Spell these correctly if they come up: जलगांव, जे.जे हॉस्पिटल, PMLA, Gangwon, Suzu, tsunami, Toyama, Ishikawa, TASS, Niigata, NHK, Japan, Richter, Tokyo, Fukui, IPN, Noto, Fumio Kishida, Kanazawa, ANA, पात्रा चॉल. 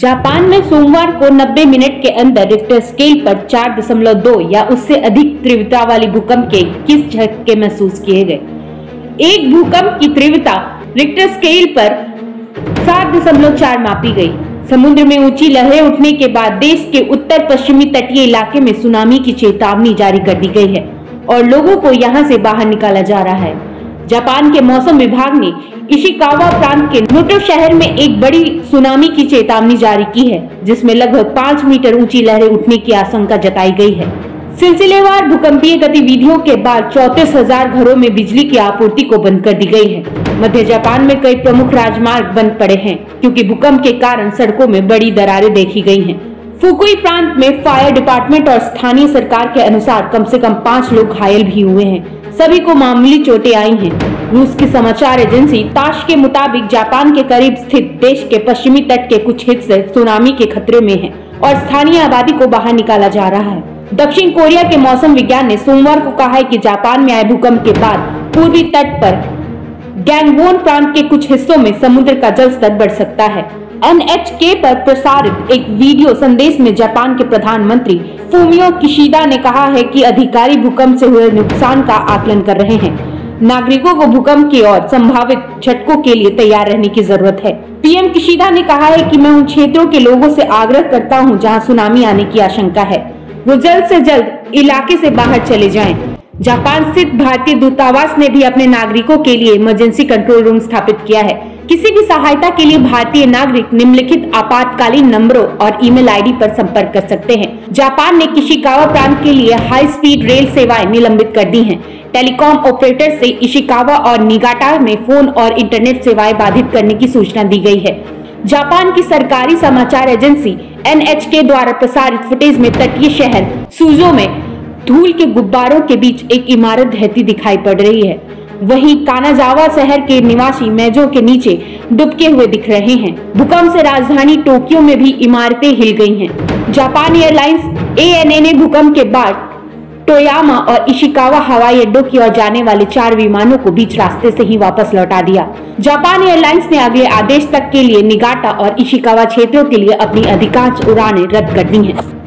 Japan में सोमवार को 90 मिनट के अंदर रिक्टर स्केल पर 4.2 या उससे अधिक तीव्रता वाली भूकंप के किस झटके महसूस किए गए। एक भूकंप की तीव्रता रिक्टर स्केल पर 7.4 मापी गई। समुद्र में ऊंची लहरें उठने के बाद देश के उत्तर पश्चिमी तटीय इलाके में सुनामी की चेतावनी जारी कर दी गई है और लोगों को यहाँ से बाहर निकाला जा रहा है। जापान के मौसम विभाग ने इशिकावा प्रांत के नोटो शहर में एक बड़ी सुनामी की चेतावनी जारी की है, जिसमें लगभग 5 मीटर ऊंची लहरें उठने की आशंका जताई गई है। सिलसिलेवार भूकंपीय गतिविधियों के बाद 34,000 घरों में बिजली की आपूर्ति को बंद कर दी गई है। मध्य जापान में कई प्रमुख राजमार्ग बंद पड़े हैं क्योंकि भूकंप के कारण सड़कों में बड़ी दरारें देखी गई हैं। फुकुई प्रांत में फायर डिपार्टमेंट और स्थानीय सरकार के अनुसार कम से कम 5 लोग घायल भी हुए हैं। सभी को मामूली चोटें आई हैं। रूस की समाचार एजेंसी ताश के मुताबिक जापान के करीब स्थित देश के पश्चिमी तट के कुछ हिस्से सुनामी के खतरे में हैं और स्थानीय आबादी को बाहर निकाला जा रहा है। दक्षिण कोरिया के मौसम विज्ञान ने सोमवार को कहा है कि जापान में आए भूकंप के बाद पूर्वी तट पर गैंगवोन प्रांत के कुछ हिस्सों में समुद्र का जल स्तर बढ़ सकता है। NHK पर प्रसारित एक वीडियो संदेश में जापान के प्रधानमंत्री फूमियो किशिदा ने कहा है कि अधिकारी भूकंप से हुए नुकसान का आकलन कर रहे हैं। नागरिकों को भूकंप की और संभावित झटकों के लिए तैयार रहने की जरूरत है। PM किशिदा ने कहा है कि मैं उन क्षेत्रों के लोगों से आग्रह करता हूं जहां सुनामी आने की आशंका है, वो जल्द से जल्द इलाके से बाहर चले जाएं। जापान स्थित भारतीय दूतावास ने भी अपने नागरिकों के लिए इमरजेंसी कंट्रोल रूम स्थापित किया है। किसी भी सहायता के लिए भारतीय नागरिक निम्नलिखित आपातकालीन नंबरों और ईमेल आईडी पर संपर्क कर सकते हैं। जापान ने इशिकावा प्रांत के लिए हाई स्पीड रेल सेवाएं निलंबित कर दी हैं। टेलीकॉम ऑपरेटर से इशिकावा और निगाटा में फोन और इंटरनेट सेवाएं बाधित करने की सूचना दी गई है। जापान की सरकारी समाचार एजेंसी NHK द्वारा प्रसारित फुटेज में तटीय शहर सुजो में धूल के गुब्बारों के बीच एक इमारत ढहती दिखाई पड़ रही है। वहीं कानाजावा शहर के निवासी मेजों के नीचे डूबके हुए दिख रहे हैं। भूकंप से राजधानी टोक्यो में भी इमारतें हिल गई हैं। जापान एयरलाइंस ANA ने भूकंप के बाद टोयामा और इशिकावा हवाई अड्डों की ओर जाने वाले 4 विमानों को बीच रास्ते से ही वापस लौटा दिया। जापान एयरलाइंस ने अगले आदेश तक के लिए निगाटा और इशिकावा क्षेत्रों के लिए अपनी अधिकांश उड़ानें रद्द कर दी है।